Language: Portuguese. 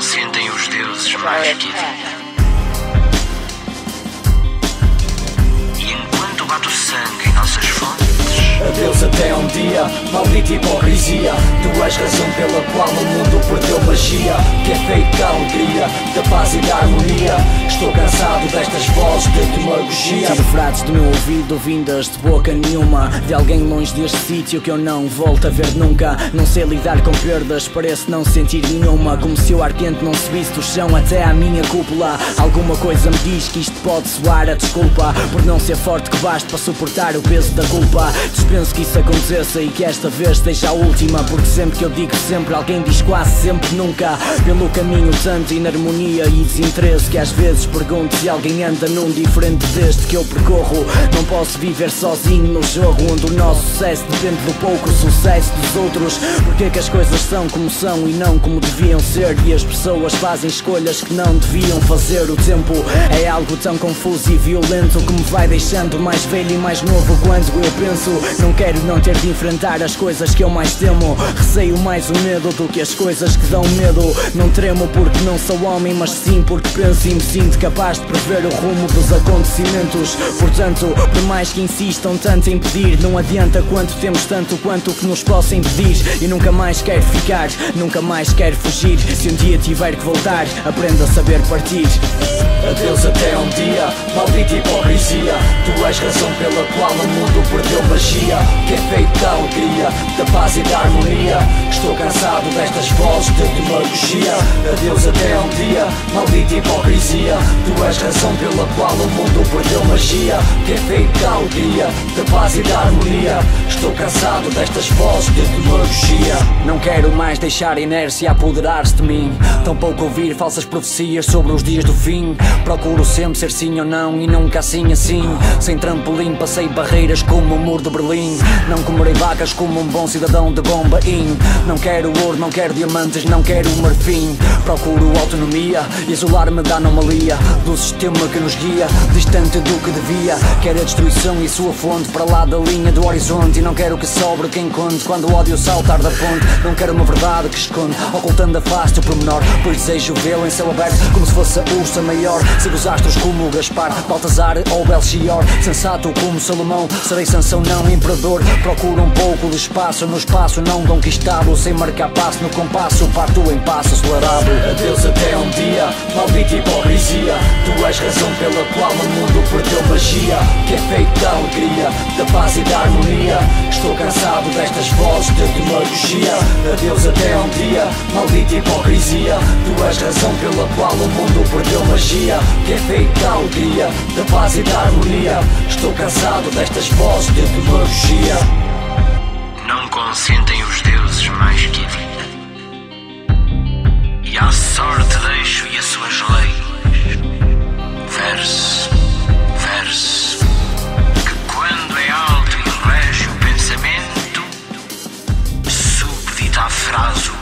sentem os deuses mais que e enquanto bate o sangue em nossas fontes. Adeus até um dia, maldita hipocrisia. Tu és razão pela qual o mundo perdeu magia. Que é feito da alegria, da paz e da harmonia. Estou cansado destas vozes de demagogia. Frases do meu ouvido, vindas de boca nenhuma, de alguém longe deste sítio que eu não volto a ver nunca. Não sei lidar com perdas, parece não sentir nenhuma. Como se o ar quente não subisse do chão até à minha cúpula. Alguma coisa me diz que isto pode soar a desculpa por não ser forte que baste para suportar o peso da culpa. Penso que isso aconteça e que esta vez seja a última, porque sempre que eu digo sempre, alguém diz quase sempre nunca. Pelo caminho tanto inarmonia e desinteresse que às vezes pergunto se alguém anda num diferente deste que eu percorro. Não posso viver sozinho no jogo onde o nosso sucesso depende do pouco sucesso dos outros. Porque é que as coisas são como são e não como deviam ser, e as pessoas fazem escolhas que não deviam fazer. O tempo é algo tão confuso e violento que me vai deixando mais velho e mais novo quando eu penso. Não quero não ter de enfrentar as coisas que eu mais temo. Receio mais o medo do que as coisas que dão medo. Não tremo porque não sou homem, mas sim porque penso e me sinto capaz de prever o rumo dos acontecimentos. Portanto, por mais que insistam tanto em pedir, não adianta quanto temos tanto quanto que nos possa impedir. E nunca mais quero ficar, nunca mais quero fugir. Se um dia tiver que voltar, aprenda a saber partir. Adeus até um dia, maldita hipocrisia. Tu és razão pela qual o mundo perdeu magia. Que é feito da alegria, da paz e da harmonia. Estou cansado destas vozes de demagogia. Adeus até um dia, maldita hipocrisia. Tu és razão pela qual o mundo perdeu magia. Que é feito da alegria, da paz e da harmonia. Estou cansado destas vozes de demagogia. Não quero mais deixar a inércia apoderar-se de mim, tampouco ouvir falsas profecias sobre os dias do fim. Procuro sempre ser sim ou não e nunca assim assim. Sem trampolim passei barreiras como o muro de Berlim. Não comerei vacas como um bom cidadão de Bombaim. Não quero ouro, não quero diamantes, não quero marfim. Procuro autonomia e isolar-me da anomalia do sistema que nos guia, distante do que devia. Quero a destruição e sua fonte, para lá da linha do horizonte. E não quero que sobre quem conte quando o ódio saltar da fonte. Não quero uma verdade que esconde, ocultando a face do pormenor, pois desejo vê-lo em céu aberto como se fosse a ursa maior. Sigo os astros como Gaspar, Baltazar ou Belchior. Sensato como Salomão, serei Sansão não imperador. Procuro um pouco de espaço no espaço não conquistado, sem marcar passo no compasso, parto em passo acelerado. Adeus até um dia, maldita hipocrisia. Tu és razão pela qual o mundo perdeu magia. Que é feito da alegria, da paz e da harmonia. Estou cansado destas vozes de demagogia. Adeus até um dia, maldita hipocrisia. Tu és razão pela qual o mundo perdeu magia. Que é feito da alegria, da paz e da harmonia. Estou cansado destas vozes de demagogia. Não consentem os deuses mais que a vida, e à sorte deixo-lhe as suas leis. Verso, verso, que quando é alto e rege o pensamento, subdita a frase.